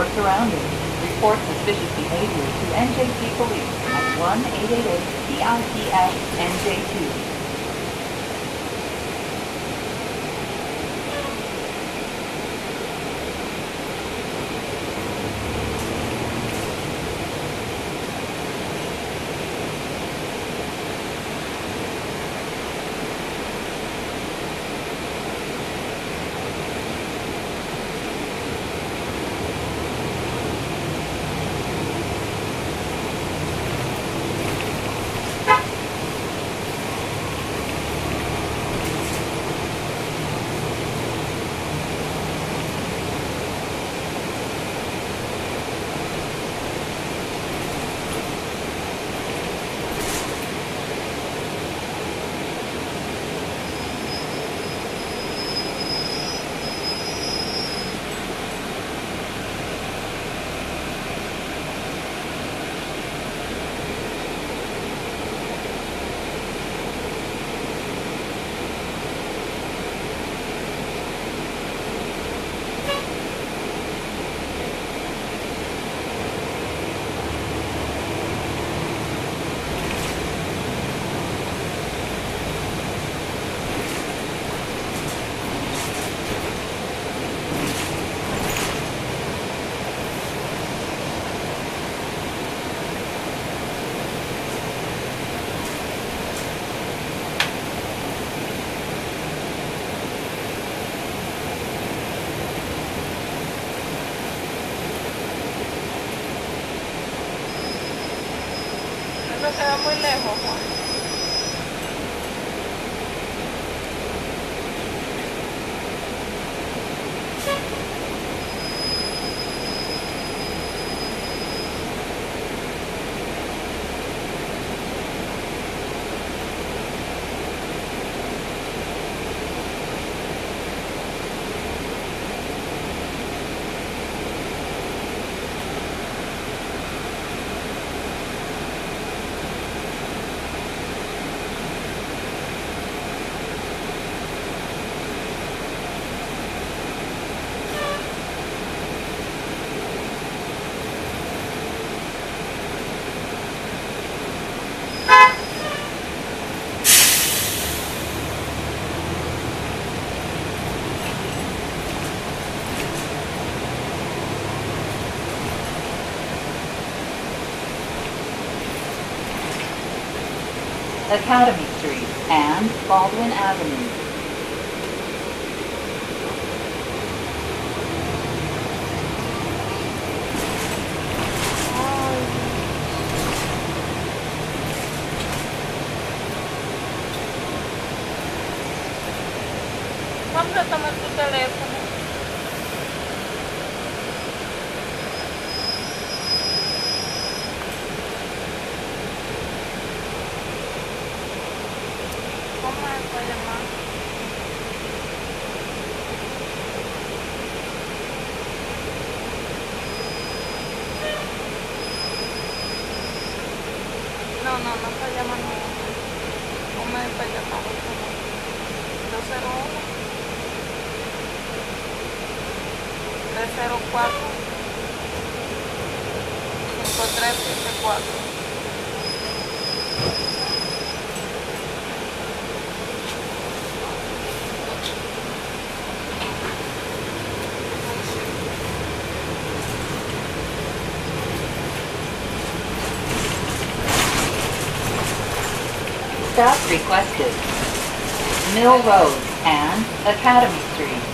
your surroundings. Report suspicious behavior to NJC Police at 1-888-PIPS-NJ2. Se va muy lejos, Juan. Academy Street and Baldwin Avenue. Vamos a tomar tu teléfono. Stop requested. Mill Road and Academy Street.